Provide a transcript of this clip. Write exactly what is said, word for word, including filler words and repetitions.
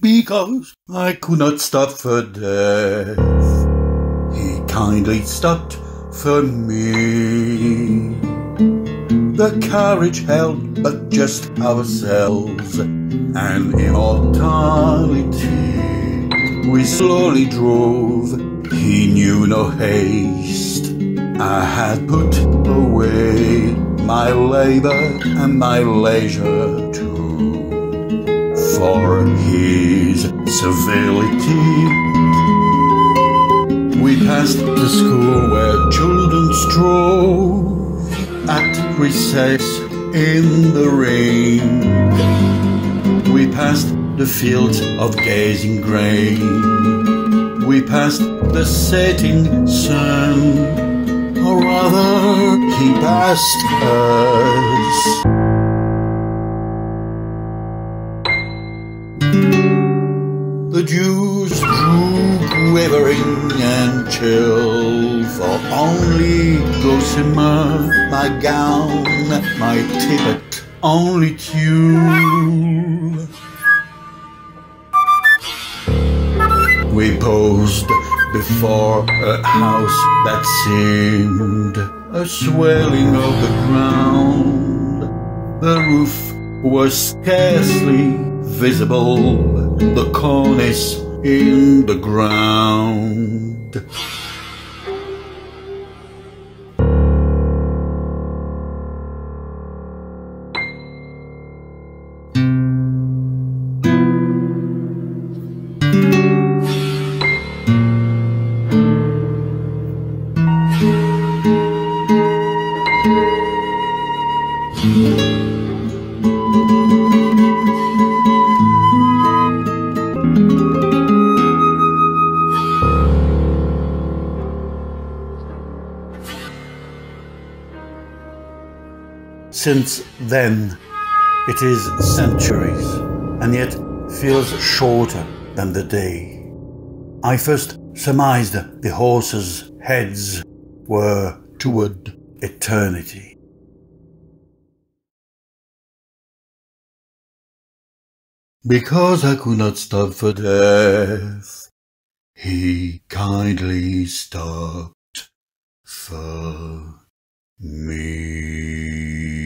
because I could not stop for death. He kindly stopped for me. The carriage held but just ourselves, and in immortality we slowly drove. He knew no haste. I had put away my labor and my leisure too, for his civility. We passed the school where children strove at recess in the rain. We passed the fields of gazing grain. We passed the setting sun, or rather, he passed us. The dews drew quivering and chill, for only gossamer, my gown, my tippet, only tulle. We posed before a house that seemed a swelling of the ground. The roof was scarcely visible, the cornice in the ground. Since then, it is centuries, and yet feels shorter than the day I first surmised the horses' heads were toward eternity. Because I could not stop for death, he kindly stopped for me.